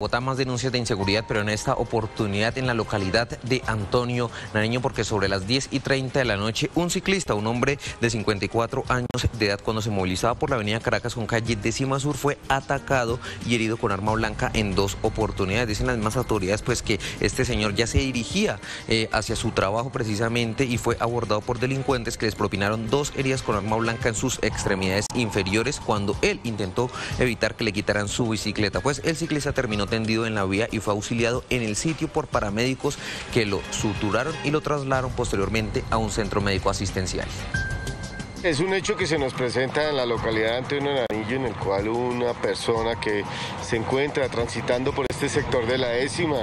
Bogotá, más denuncias de inseguridad, pero en esta oportunidad en la localidad de Antonio Nariño, porque sobre las 10:30 de la noche un ciclista, un hombre de 54 años de edad, cuando se movilizaba por la avenida Caracas con calle Décima Sur, fue atacado y herido con arma blanca en dos oportunidades. Dicen las mismas autoridades pues que este señor ya se dirigía hacia su trabajo precisamente y fue abordado por delincuentes que les propinaron dos heridas con arma blanca en sus extremidades inferiores cuando él intentó evitar que le quitaran su bicicleta. Pues el ciclista terminó tendido en la vía y fue auxiliado en el sitio por paramédicos que lo suturaron y lo trasladaron posteriormente a un centro médico asistencial. Es un hecho que se nos presenta en la localidad de Antonio Nariño, en el cual una persona que se encuentra transitando por este sector de la décima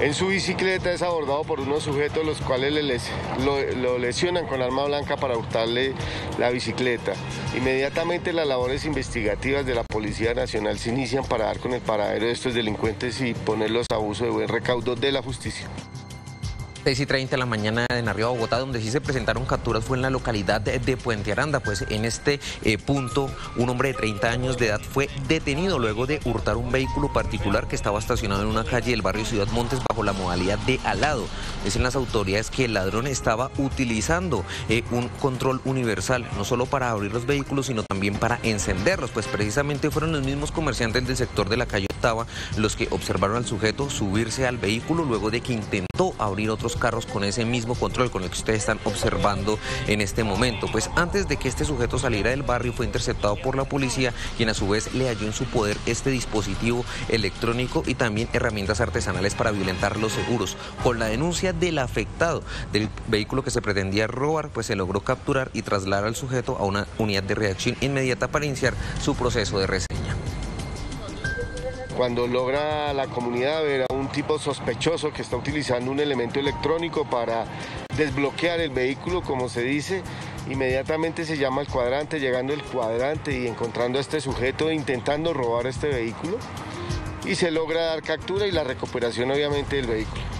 en su bicicleta es abordado por unos sujetos los cuales lo lesionan con arma blanca para hurtarle la bicicleta. Inmediatamente las labores investigativas de la Policía Nacional se inician para dar con el paradero de estos delincuentes y ponerlos a uso de buen recaudo de la justicia. 6:30 de la mañana en Arriba, Bogotá, donde sí se presentaron capturas fue en la localidad de Puente Aranda. Pues en este punto un hombre de 30 años de edad fue detenido luego de hurtar un vehículo particular que estaba estacionado en una calle del barrio Ciudad Montes bajo la modalidad de alado. Dicen las autoridades que el ladrón estaba utilizando un control universal, no solo para abrir los vehículos sino también para encenderlos. Pues precisamente fueron los mismos comerciantes del sector de la calle Octava los que observaron al sujeto subirse al vehículo luego de que intentó abrir otros carros con ese mismo control con el que ustedes están observando en este momento. Pues antes de que este sujeto saliera del barrio fue interceptado por la policía, quien a su vez le halló en su poder este dispositivo electrónico y también herramientas artesanales para violentar los seguros. Con la denuncia del afectado del vehículo que se pretendía robar, pues se logró capturar y trasladar al sujeto a una unidad de reacción inmediata para iniciar su proceso de reseña. Cuando logra la comunidad ver a un tipo sospechoso que está utilizando un elemento electrónico para desbloquear el vehículo, como se dice, inmediatamente se llama al cuadrante, llegando el cuadrante y encontrando a este sujeto intentando robar este vehículo, y se logra dar captura y la recuperación obviamente del vehículo.